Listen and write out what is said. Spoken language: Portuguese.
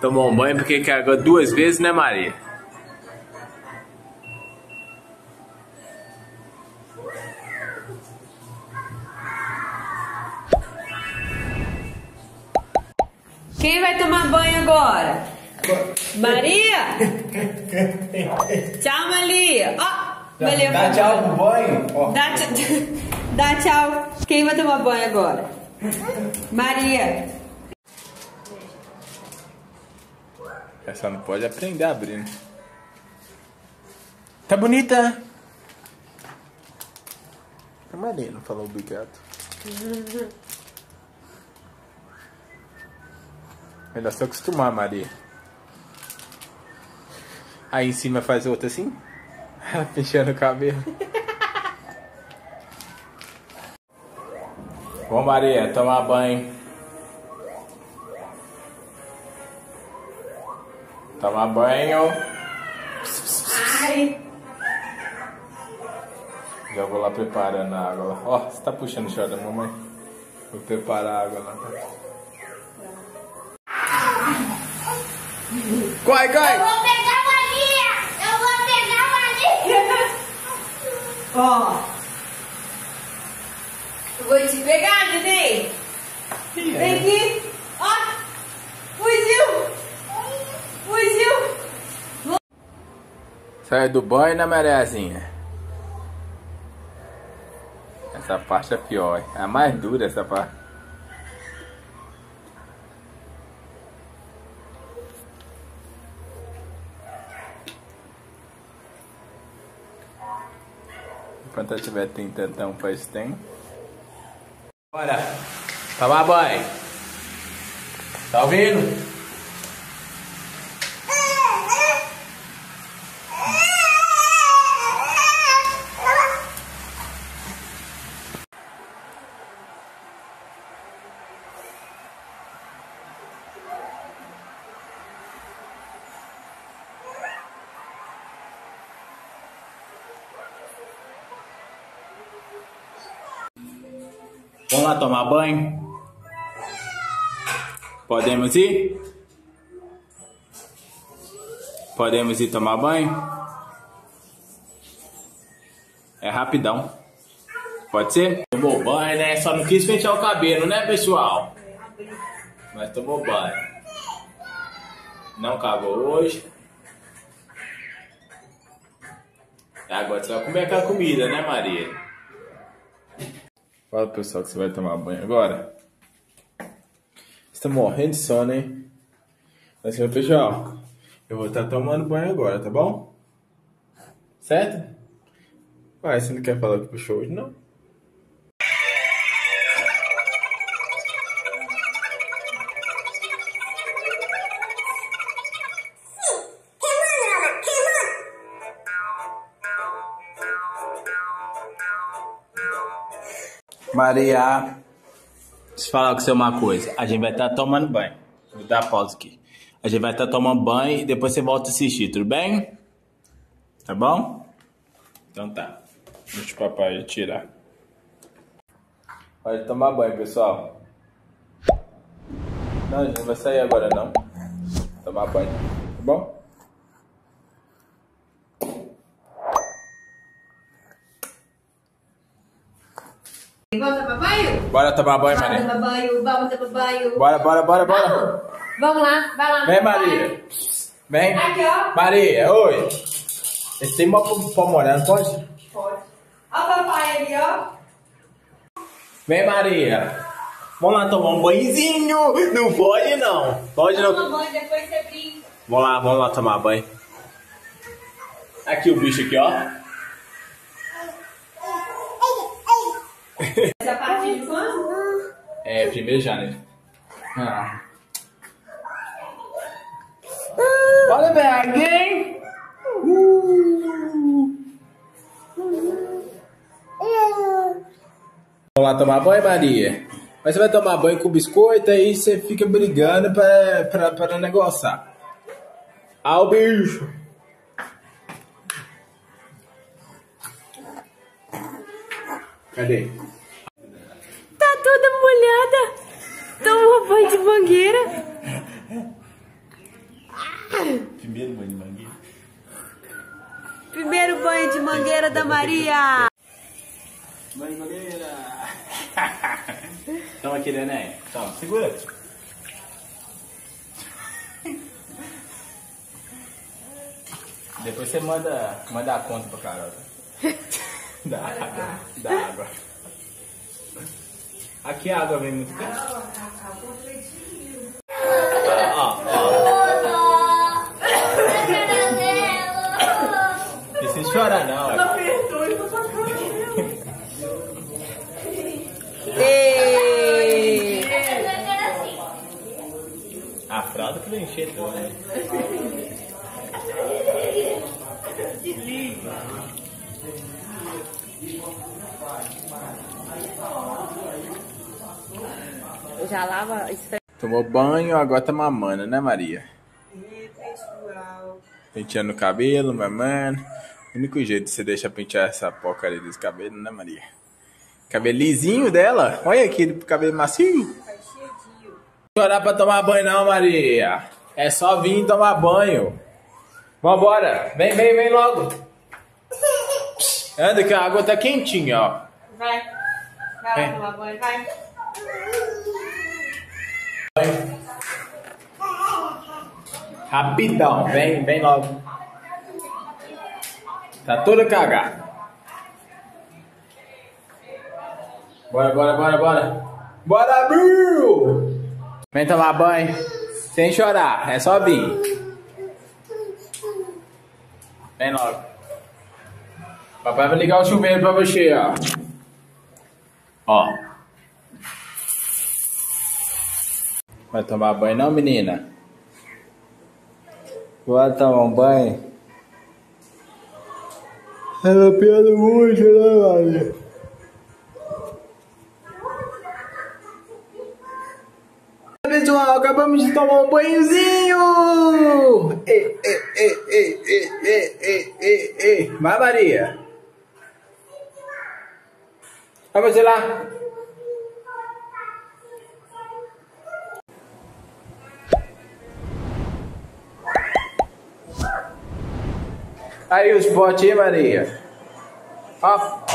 Tomou um banho porque cagou duas vezes, né, Maria? Quem vai tomar banho agora? Maria? Tchau, Maria. Ó, valeu. Dá tchau pro banho. Oh. Dá tchau. Quem vai tomar banho agora? Maria. Essa não pode aprender a abrir, né? Tá bonita? A Maria não falou obrigado. Melhor se acostumar, Maria. Aí em cima faz outra assim. Ela fechando o cabelo. Bom, Maria, tomar banho. Tomar banho. Ai. Já vou lá preparando a água lá. Ó, você tá puxando o chão da mamãe. Vou preparar a água lá. Corre, corre! Eu vou pegar a varinha! Eu vou pegar a varinha! Ó! Eu vou te pegar, neném! Vem aqui! Ó! Fugiu! Fugiu! Sai do banho, né, Mariazinha? Essa parte é pior, é a mais dura essa parte. Enquanto eu estiver tentando, faz tempo. Bora! Tomar banho! Tá ouvindo? Vamos lá tomar banho? Podemos ir? Podemos ir tomar banho? É rapidão. Pode ser? Tomou banho, né? Só não quis fechar o cabelo, né, pessoal? Mas tomou banho. Não cagou hoje. Agora você vai comer aquela comida, né, Maria? Fala, pessoal, que você vai tomar banho agora. Você tá morrendo de sono, hein? Mas, pessoal, eu vou estar tomando banho agora, tá bom? Certo? Ué, você não quer falar que puxou hoje, não? Maria, deixa eu falar com você uma coisa. A gente vai estar tomando banho. Vou dar pausa aqui. A gente vai estar tomando banho e depois você volta a assistir, tudo bem? Tá bom? Então tá. Deixa o papai tirar. Pode tomar banho, pessoal. Não, a gente não vai sair agora, não. Tomar banho, tá bom? Bora tomar banho? Bora tomar banho, Maria. Bora tomar banho, vamos tomar banho. Bora, bora, bora, bora. Vamos lá, vai lá. Vem, Maria. Vem. Aqui, ó. Maria, oi. Esse tem mó pulmonar, não pode? Pode. Ó o papai ali, ó. Vem, Maria. Vamos lá tomar um banhozinho. Não pode, não. Pode não. Toma banho, depois você brinca. Vamos lá tomar banho. Aqui o bicho aqui, ó. Essa parte de quando? É, 1º de janeiro. Olha, velho, hein? Vamos lá tomar banho, Maria? Mas você vai tomar banho com biscoito, aí você fica brigando pra negociar. Ah, o bicho! Cadê? Tá toda molhada. Tomou banho de mangueira. Primeiro banho de mangueira. Primeiro banho de mangueira da Maria. Banho de mangueira. Toma aqui, neném. Toma, segura. Depois você manda a conta pra Carol. Da água. Aqui a água vem muito quente. Não precisa chorar, não. Não perdoe, não tá com a fralda que vem encher toda, né? Que lindo! Eu já lava... Tomou banho, agora tá mamando, né, Maria? É, pessoal. Penteando o cabelo, mamando. O único jeito de você deixar pentear essa porcaria desse cabelo, né, Maria? Cabelo lisinho dela. Olha aquele cabelo macio. Tá cheirinho. Não dá pra tomar banho não, Maria. É só vir tomar banho. Vambora! Vem, vem, vem logo! Anda que a água tá quentinha, ó. Vai. Vai lá tomar banho, vai. Rapidão, vem, vem logo. Tá toda cagada. Bora, bora, bora, bora. Bora, Bill! Vem tomar banho, sem chorar, é só vir. Vem logo. Papai vai ligar o chuveiro pra você, ó. Ó. Vai tomar banho não, menina? Vai tomar um banho? Ela piada muito, né, Maria? Pessoal, acabamos de tomar um banhozinho! Ei. Vai, Maria! Vai você lá! Aí os potes, Maria! Ó!